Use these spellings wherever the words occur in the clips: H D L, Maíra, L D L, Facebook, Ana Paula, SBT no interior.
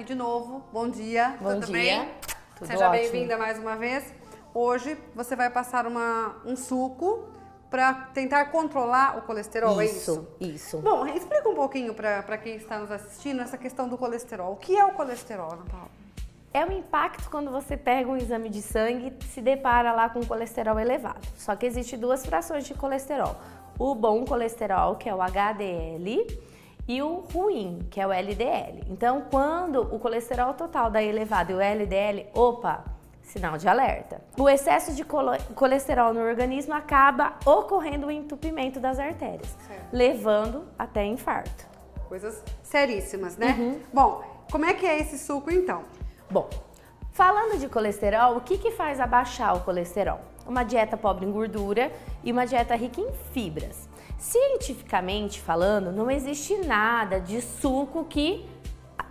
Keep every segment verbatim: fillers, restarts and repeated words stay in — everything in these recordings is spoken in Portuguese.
aqui de novo. Bom dia, Bom tudo dia. bem? Tudo Seja bem-vinda mais uma vez. Hoje você vai passar uma, um suco para tentar controlar o colesterol, isso, é isso? Isso, Bom, explica um pouquinho para quem está nos assistindo essa questão do colesterol. O que é o colesterol, Ana Paula? É um impacto quando você pega um exame de sangue e se depara lá com um colesterol elevado. Só que existe duas frações de colesterol. O bom colesterol, que é o H D L, e o ruim, que é o L D L. Então, quando o colesterol total dá elevado e o L D L, opa, sinal de alerta. O excesso de colesterol no organismo acaba ocorrendo o entupimento das artérias, certo, levando até infarto. Coisas seríssimas, né? Uhum. Bom, como é que é esse suco então? Bom, falando de colesterol, o que que faz abaixar o colesterol? Uma dieta pobre em gordura e uma dieta rica em fibras. Cientificamente falando, não existe nada de suco que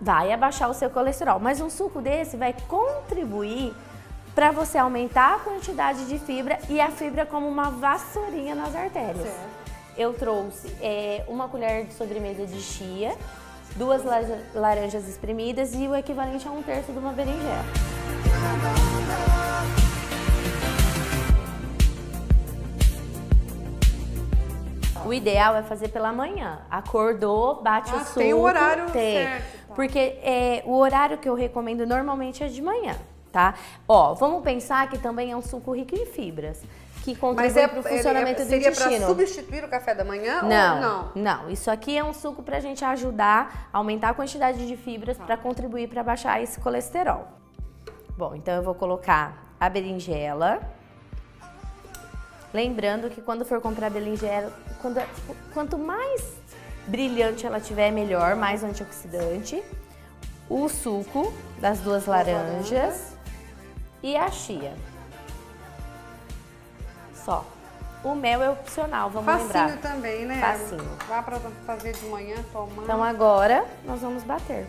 vai abaixar o seu colesterol, mas um suco desse vai contribuir para você aumentar a quantidade de fibra e a fibra como uma vassourinha nas artérias. Certo. Eu trouxe é, uma colher de sobremesa de chia, duas laranjas espremidas e o equivalente a um terço de uma berinjela. O ideal é fazer pela manhã. Acordou, bate ah, o suco. Tem o horário tem, certo. Tá. Porque é, o horário que eu recomendo normalmente é de manhã, tá? Ó, vamos pensar que também é um suco rico em fibras, que contribui para é, o funcionamento é, do intestino. Seria para substituir o café da manhã não, ou não? Não, isso aqui é um suco para a gente ajudar a aumentar a quantidade de fibras tá. para contribuir para baixar esse colesterol. Bom, então eu vou colocar a berinjela. Lembrando que quando for comprar a berinjela, quando, quanto mais brilhante ela tiver, melhor, mais antioxidante. O suco das duas laranjas, laranjas e a chia. Só. O mel é opcional, vamos Facinho lembrar. Facinho também, né? Facinho. Dá pra fazer de manhã, tomar. Então agora nós vamos bater.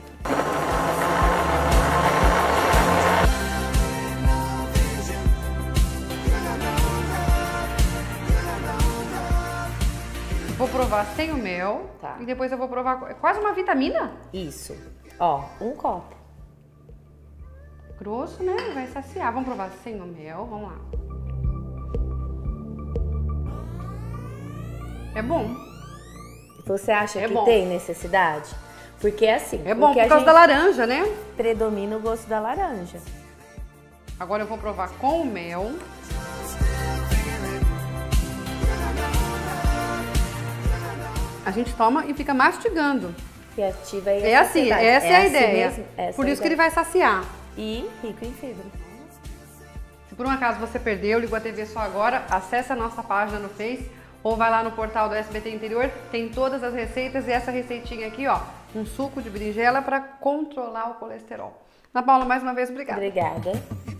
Vou provar sem o mel, tá, e depois eu vou provar... É quase uma vitamina? Isso. Ó, um copo. Grosso, né? Vai saciar. Vamos provar sem o mel, vamos lá. É bom. Você acha é que bom. tem necessidade? Porque é assim... É bom, por causa da laranja, né? Predomina o gosto da laranja. Agora eu vou provar com o mel. A gente toma e fica mastigando. E ativa aí. É assim, essa é, é a ideia. Assim mesmo, por é isso ideia. que ele vai saciar. E rico em fibra. Se por um acaso você perdeu, ligou a T V só agora, acesse a nossa página no Face ou vai lá no portal do S B T Interior, tem todas as receitas e essa receitinha aqui, ó, um suco de berinjela para controlar o colesterol. Ana Paula, mais uma vez, obrigada. Obrigada.